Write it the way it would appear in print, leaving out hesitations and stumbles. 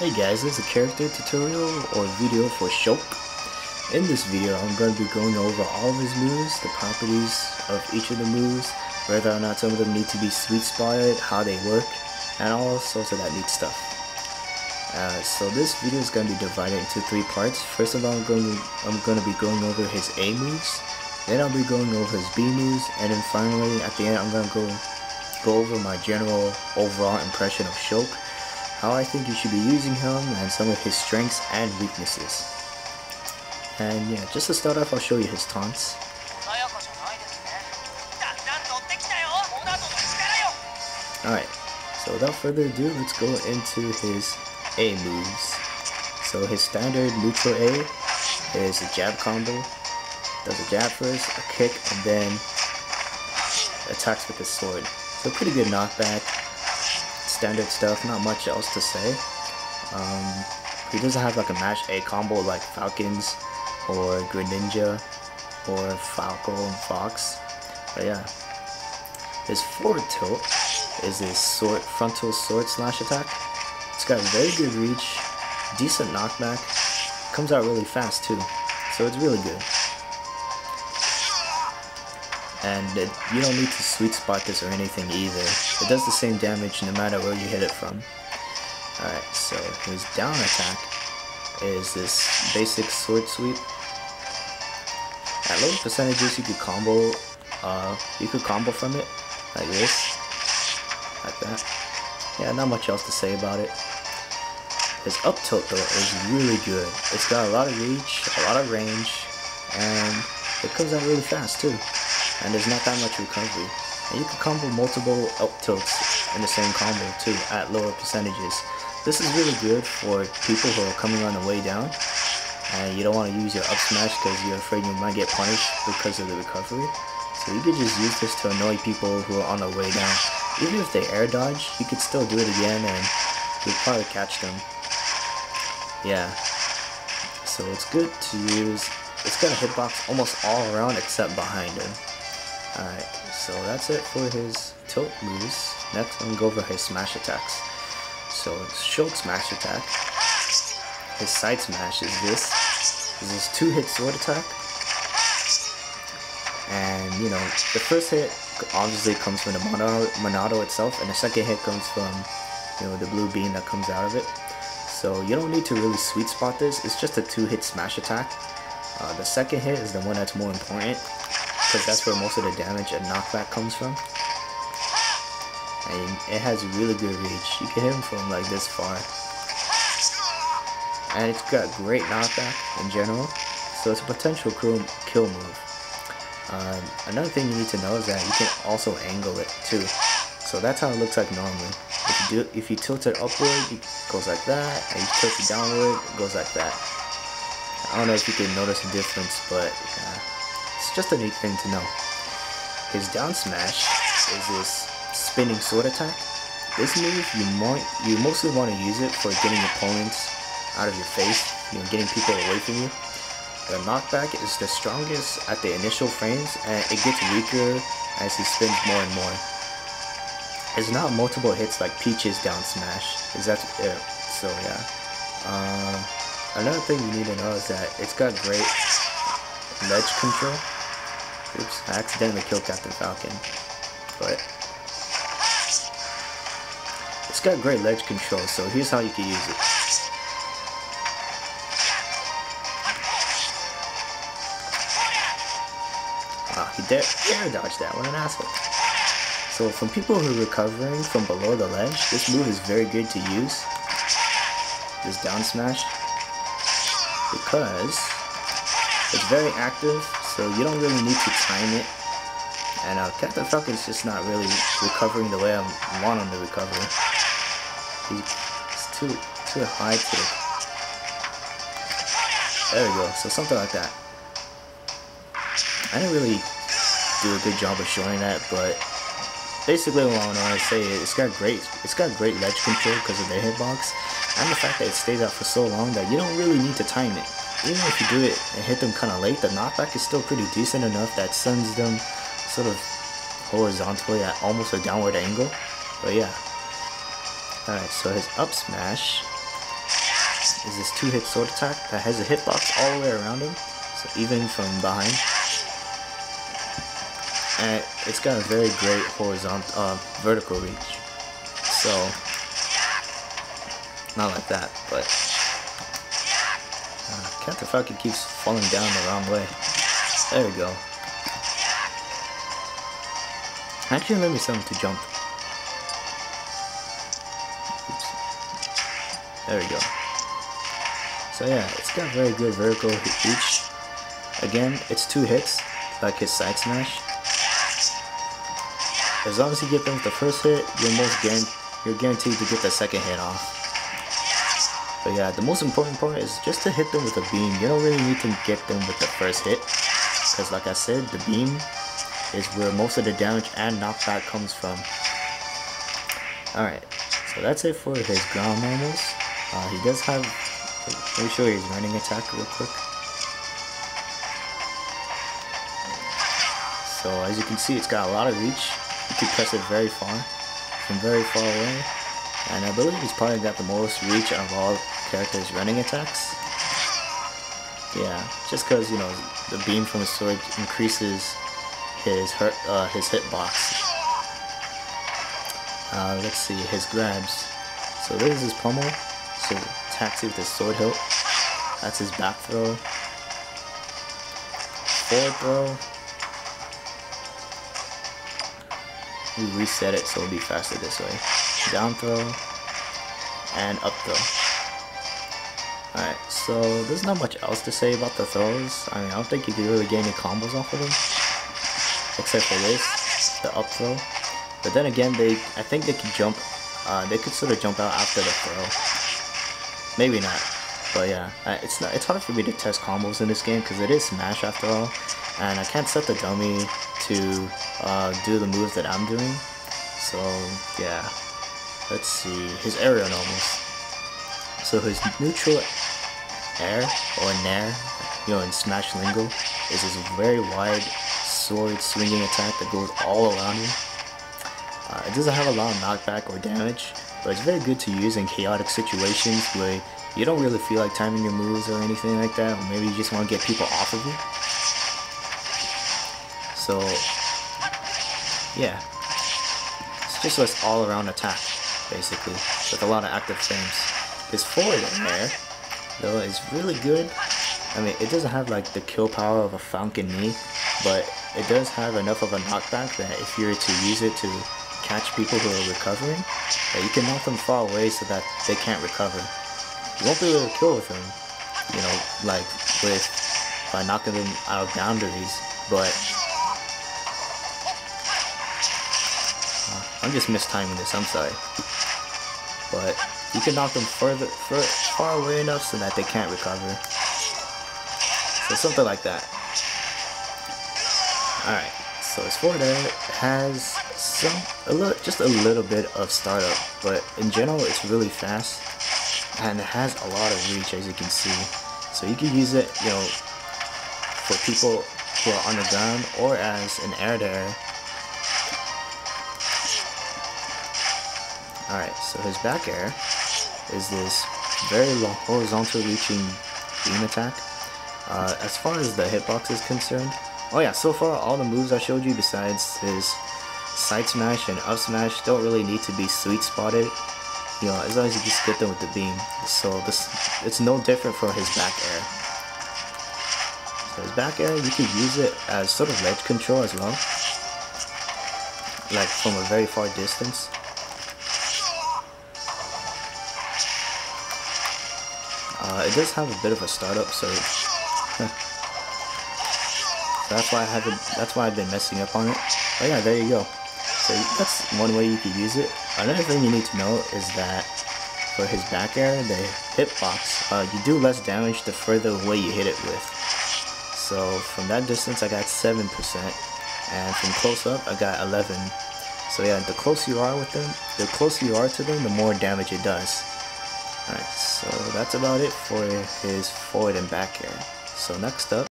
Hey guys, this is a character tutorial or video for Shulk. In this video, I'm going to be going over all of his moves, the properties of each of the moves, whether or not some of them need to be sweet spotted, how they work, and all sorts of that neat stuff. So this video is going to be divided into three parts. First of all, I'm going to be going over his A moves, then I'll be going over his B moves, and then finally at the end I'm going to go over my general overall impression of Shulk, how I think you should be using him, and some of his strengths and weaknesses. And yeah, just to start off, I'll show you his taunts. Alright, so without further ado, let's go into his A moves. So his standard neutral A is a jab combo, does a jab first, a kick, and then attacks with his sword. So pretty good knockback, standard stuff, not much else to say. He doesn't have like a match A combo like Falcons or Greninja or Falco and Fox, but yeah. His forward tilt is his sword, frontal sword slash attack. It's got very good reach, decent knockback, comes out really fast too, so it's really good. And you don't need to sweet spot this or anything either. It does the same damage no matter where you hit it from. Alright, so his down attack is this basic sword sweep. At low percentages you could combo from it, like this, like that. Yeah, not much else to say about it. His up tilt though is really good. It's got a lot of reach, a lot of range, and it comes out really fast too. And there's not that much recovery. And you can combo multiple up tilts in the same combo too at lower percentages. This is really good for people who are coming on the way down and you don't want to use your up smash because you're afraid you might get punished because of the recovery. So you could just use this to annoy people who are on their way down. Even if they air dodge, you could still do it again and you'll probably catch them. Yeah. So it's good to use. It's got a hitbox almost all around except behind him. Alright, so that's it for his tilt moves. Next, I'm going to go over his smash attacks. So, Shulk's smash attack. His side smash is this. This is his two-hit sword attack. And, you know, the first hit obviously comes from the Monado itself, and the second hit comes from, you know, the blue beam that comes out of it. So, you don't need to really sweet spot this. It's just a two-hit smash attack. The second hit is the one that's more important, because that's where most of the damage and knockback comes from. And it has really good reach. You can hit him from like this far. And it's got great knockback in general, so it's a potential kill move. Another thing you need to know is that you can also angle it too. So that's how it looks like normally. If you tilt it upward, it goes like that, and you tilt it downward, it goes like that. I don't know if you can notice the difference, but yeah. It's just a neat thing to know. His down smash is this spinning sword attack. This move, you mostly want to use it for getting opponents out of your face, you know, getting people away from you. The knockback is the strongest at the initial frames, and it gets weaker as he spins more and more. It's not multiple hits like Peach's down smash. Is that it? So yeah. Another thing you need to know is that it's got great ledge control. Oops, I accidentally killed Captain Falcon, but it's got great ledge control, so here's how you can use it. Ah, he dare dodge that, what an asshole. So from people who are recovering from below the ledge, this move is very good to use, this down smash, because it's very active, so you don't really need to time it. And Captain Falcon's just not really recovering the way I want him to recover. He's too high to it. There we go, so something like that. I didn't really do a good job of showing that, but basically what I want to say is it's got great ledge control because of the hitbox, and the fact that it stays out for so long that you don't really need to time it. Even if you do it and hit them kind of late, the knockback is still pretty decent enough that sends them sort of horizontally at almost a downward angle. But yeah. Alright, so his up smash is his 2-hit sword attack that has a hitbox all the way around him, so even from behind. And it's got a very great horizontal, vertical reach. So, not like that, but Captain Falcon keeps falling down the wrong way. There we go. Actually, let me tell him to jump. Oops. There we go. So yeah, it's got very good vertical reach. Again, it's 2 hits, like his side smash. As long as you get them with the first hit, you're guaranteed to get the second hit off. But yeah, the most important part is just to hit them with a beam. You don't really need to get them with the first hit, because like I said, the beam is where most of the damage and knockback comes from. Alright, so that's it for his ground normals. He does have, let me show you his running attack real quick. So as you can see, it's got a lot of reach. You can press it very far, from very far away. And I believe he's probably got the most reach of all characters' running attacks. Yeah, just because, you know, the beam from his sword increases his hitbox. Let's see, his grabs. So this is his pommel, so attacks you with his sword hilt. That's his back throw. Forward throw. We reset it so it'll be faster this way. Down throw and up throw. Alright, so there's not much else to say about the throws. I mean, I don't think you can really get any combos off of them, except for this, the up throw. But then again, I think they could jump. They could sort of jump out after the throw. Maybe not. But yeah, it's hard for me to test combos in this game because it is Smash after all, and I can't set the dummy to do the moves that I'm doing. So yeah. Let's see, his aerial normals. So his neutral air, or nair, you know, in Smash lingo, is his very wide sword swinging attack that goes all around him. It doesn't have a lot of knockback or damage, but it's very good to use in chaotic situations where you don't really feel like timing your moves or anything like that, or maybe you just want to get people off of you. So, yeah, it's just this all-around attack, basically, with a lot of active frames. His forward air, though, is really good. I mean, it doesn't have like the kill power of a Falcon Knee, but it does have enough of a knockback that if you were to use it to catch people who are recovering, that you can knock them far away so that they can't recover. You won't be able to kill with them, you know, like by knocking them out of boundaries, but I'm just mistiming this, I'm sorry. But you can knock them far away enough so that they can't recover. So something like that. Alright, so his forward air has just a little bit of startup, but in general it's really fast and it has a lot of reach, as you can see. So you can use it, you know, for people who are on the ground or as an air to air. Alright, so his back air is this very long horizontal reaching beam attack. As far as the hitbox is concerned, oh yeah, so far all the moves I showed you besides his side smash and up smash don't really need to be sweet spotted, you know, as long as you just get them with the beam. So it's no different from his back air. So his back air, you can use it as sort of ledge control as well, like from a very far distance. It does have a bit of a startup, so that's why I've been messing up on it. But yeah, there you go. So that's one way you could use it. Another thing you need to know is that for his back air, the hitbox, you do less damage the further away you hit it with. So from that distance, I got 7%, and from close up, I got 11. So yeah, the closer you are to them, the more damage it does. Alright, so that's about it for his forward and back air. So next up,